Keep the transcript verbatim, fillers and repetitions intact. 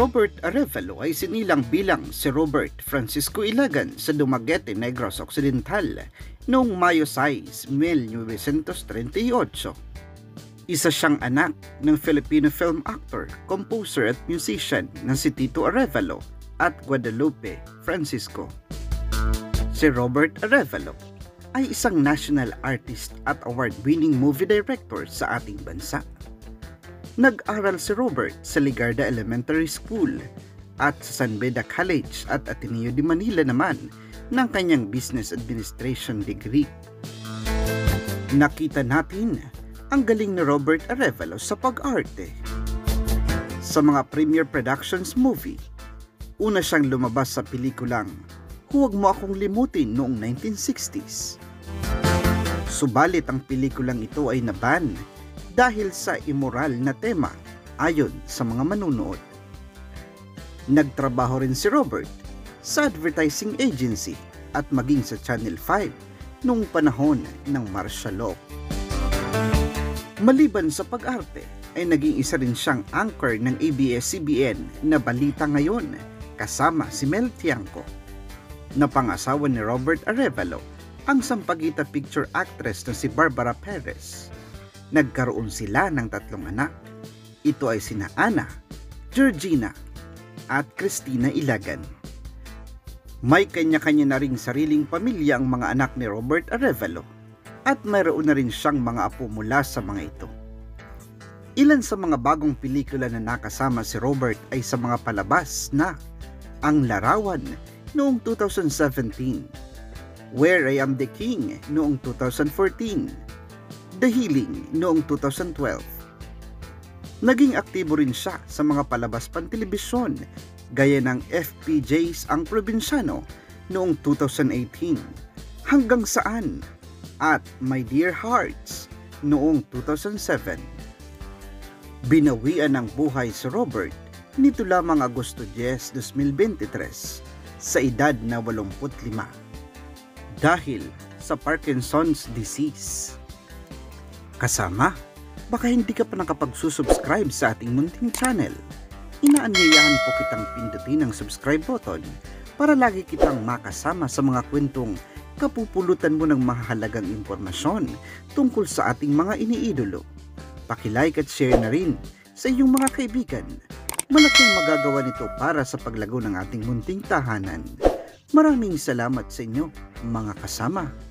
Robert Arevalo ay sinilang bilang si Robert Francisco Ilagan sa Dumaguete, Negros Occidental noong Mayo sais, nineteen thirty-eight. Isa siyang anak ng Filipino film actor, composer at musician na si Tito Arevalo at Guadalupe Francisco. Si Robert Arevalo ay isang national artist at award-winning movie director sa ating bansa. Nag-aral si Robert sa Legarda Elementary School at sa San Beda College at Ateneo de Manila naman ng kanyang Business Administration degree. Nakita natin ang galing ni Robert Arevalo sa pag-arte. Sa mga Premier Productions movie, una siyang lumabas sa pelikulang Huwag Mo Akong Limutin noong nineteen sixties. Subalit ang pelikulang ito ay naban dahil sa immoral na tema ayon sa mga manunood. Nagtrabaho rin si Robert sa advertising agency at maging sa Channel five noong panahon ng Martial Law. Maliban sa pag-arte ay naging isa rin siyang anchor ng A B S C B N na Balita Ngayon kasama si Mel Tiangco. Napangasawa ni Robert Arevalo ang Sampaguita picture actress na si Barbara Perez. Nagkaroon sila ng tatlong anak. Ito ay sina Ana, Georgina, at Christina Ilagan. May kanya-kanya na ring sariling pamilya ang mga anak ni Robert Arevalo at mayroon na rin siyang mga apo mula sa mga ito. Ilan sa mga bagong pelikula na nakasama si Robert ay sa mga palabas na Ang Larawan noong two thousand seventeen, Where I Am The King noong two thousand fourteen, The Healing noong two thousand twelve. Naging aktibo rin siya sa mga palabas pantelebisyon gaya ng F P Js Ang Probinsyano noong two thousand eighteen, Hanggang Saan at My Dear Hearts noong two thousand seven. Binawian ang buhay si Robert nito lamang Agosto diyes, dalawang libo dalawampu't tatlo sa edad na walumpu't lima dahil sa Parkinson's Disease. Kasama, baka hindi ka pa nakapagsusubscribe sa ating munting channel. Inaanyayahan po kitang pindutin ang subscribe button para lagi kitang makasama sa mga kwentong kapupulutan mo ng mahalagang impormasyon tungkol sa ating mga iniidolo. Paki-like at share na rin sa iyong mga kaibigan. Malaking magagawa nito para sa paglago ng ating munting tahanan. Maraming salamat sa inyo, mga kasama.